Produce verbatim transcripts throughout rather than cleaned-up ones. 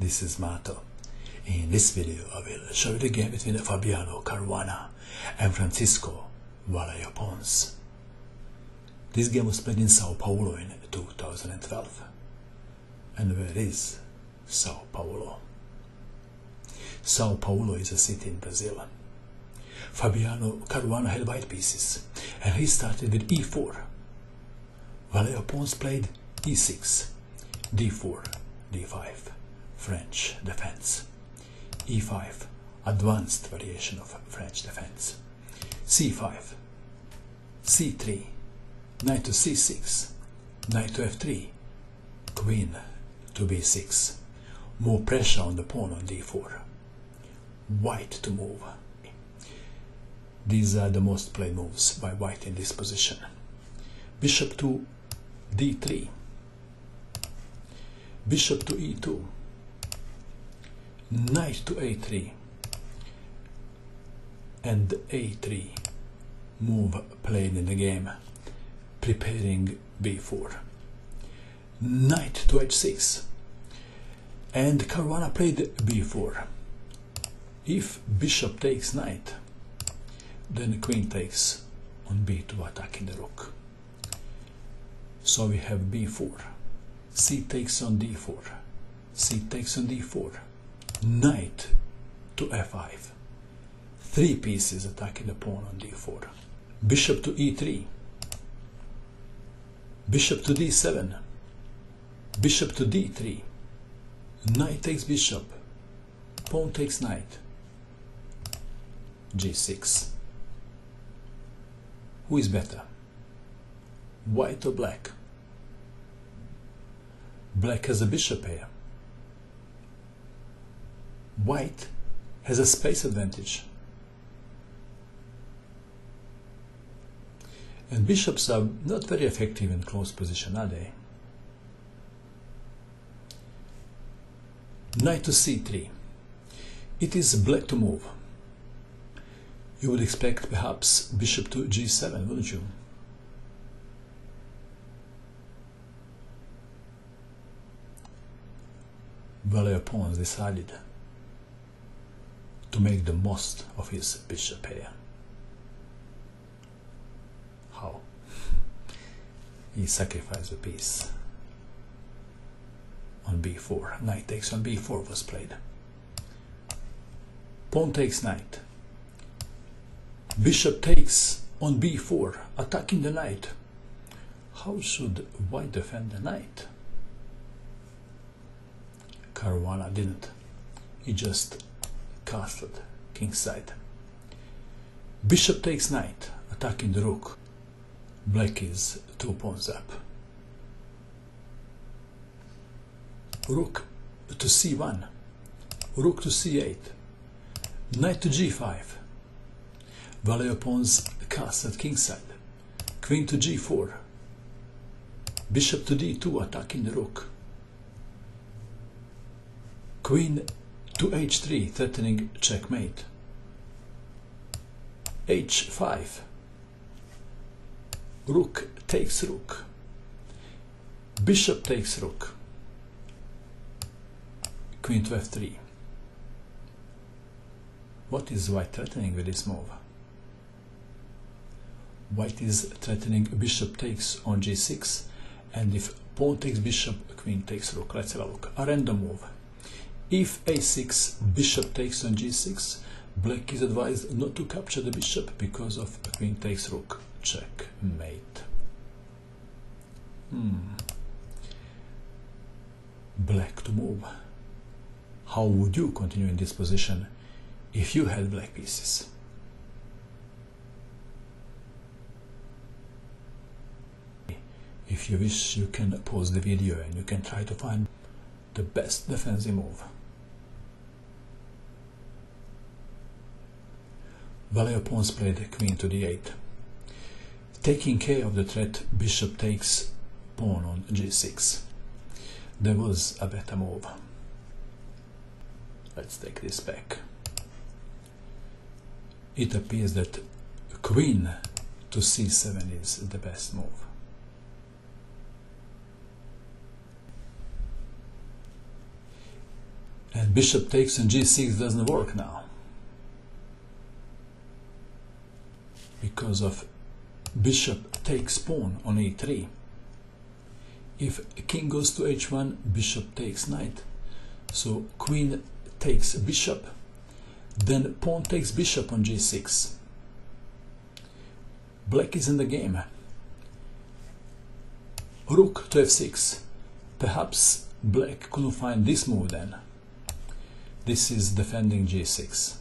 This is Mato. In this video, I will show you the game between Fabiano Caruana and Francisco Vallejo Pons. This game was played in Sao Paulo in two thousand twelve. And where is Sao Paulo? Sao Paulo is a city in Brazil. Fabiano Caruana had white pieces, and he started with e four. Vallejo Pons played e six, d four, d five, French defense, e five, advanced variation of French defense, c five, c three, knight to c six, knight to f three, queen to b six, more pressure on the pawn on d four, white to move. These are the most played moves by white in this position. Bishop to d three, bishop to e two, knight to a three, and a three move played in the game, preparing b four, knight to h six, and Caruana played b four. If bishop takes knight, then queen takes on b two, attacking the rook. So we have b four, c takes on d four, c takes on d four, knight to f five, three pieces attacking the pawn on d four, bishop to e three, bishop to d seven, bishop to d three, knight takes bishop, pawn takes knight, g six. Who is better, white or black? Black has a bishop here. White has a space advantage. And bishops are not very effective in close position, are they? Knight to c three. It is black to move. You would expect perhaps bishop to g seven, wouldn't you? Vallejo Pons decided to make the most of his bishop here. How? He sacrificed a piece on b four. Knight takes on b four was played. Pawn takes knight. Bishop takes on b four, attacking the knight. How should white defend the knight? Caruana didn't. He just castled kingside. Bishop takes knight, attacking the rook. Black is two pawns up. Rook to c one, rook to c eight, knight to g five. Vallejo Pons castled kingside. Queen to g four, bishop to d two, attacking the rook. Queen to h three, threatening checkmate. h five. Rook takes rook. Bishop takes rook. Queen to f three. What is white threatening with this move? White is threatening bishop takes on g six, and if pawn takes bishop, queen takes rook. Let's have a look. A random move. If a six, bishop takes on g six, black is advised not to capture the bishop because of queen takes rook. Checkmate. Hmm. Black to move. How would you continue in this position if you had black pieces? If you wish, you can pause the video and you can try to find the best defensive move. Vallejo Pons played queen to d eight, taking care of the threat bishop takes pawn on g six. There was a better move. Let's take this back. It appears that queen to c seven is the best move. and bishop takes and g six doesn't work now because of bishop takes pawn on e three. If king goes to h one, bishop takes knight, so queen takes bishop, then pawn takes bishop on g six. Black is in the game. Rook to f six. Perhaps black couldn't find this move then. This is defending g six.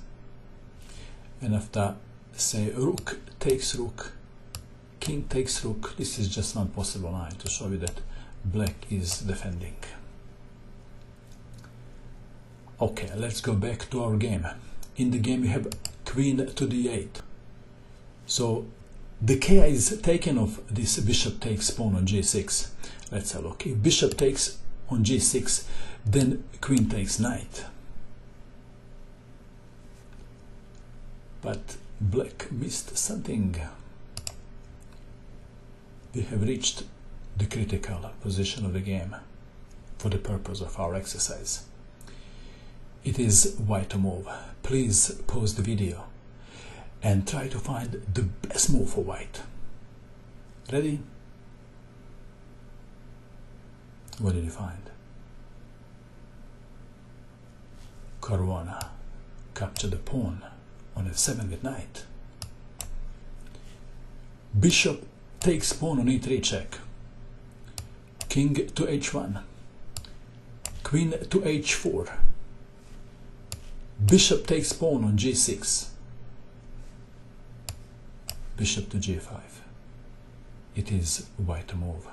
And after, say, rook takes rook, king takes rook, this is just one possible line to show you that black is defending. Okay, let's go back to our game. In the game we have queen to d eight. So the care is taken of this bishop takes pawn on g six. Let's have a look. If bishop takes on g six, then queen takes knight. But black missed something. We have reached the critical position of the game for the purpose of our exercise. It is why to move. Please pause the video and try to find the best move for white. Ready? What did you find? Caruana captured the pawn on f seven with knight. Bishop takes pawn on e three check. King to h one. Queen to h four. Bishop takes pawn on g six. Bishop to g five. It is white move.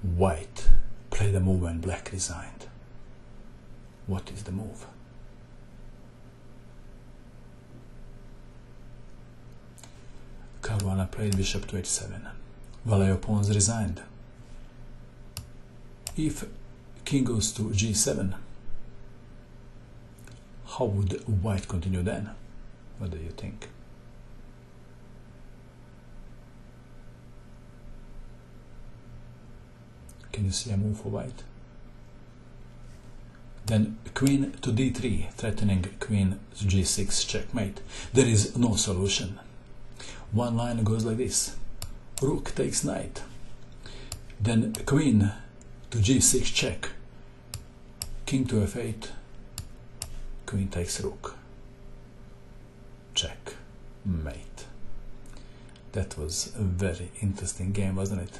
White played the move when black resigned. What is the move? Caruana played bishop to h seven. Vallejo Pons resigned. If king goes to g seven, how would white continue then? What do you think? Can you see a move for white? Then queen to d three, threatening queen to g six checkmate. There is no solution. One line goes like this. Rook takes knight. Then queen to g six check. King to f eight. Queen takes rook. Check. Mate. That was a very interesting game, wasn't it?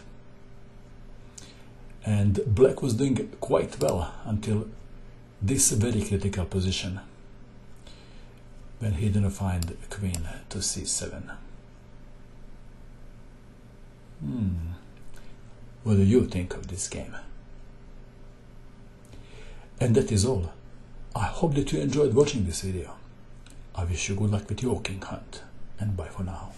And black was doing quite well until this very critical position when he didn't find queen to c seven. Hmm. What do you think of this game? And that is all. I hope that you enjoyed watching this video. I wish you good luck with your king hunt, and bye for now.